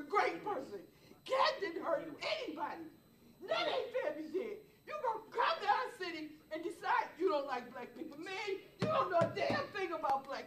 a great person. Cat didn't hurt anybody. That ain't fair, he said. You gonna come to our city and decide you don't like black people. Man, you don't know a damn thing about black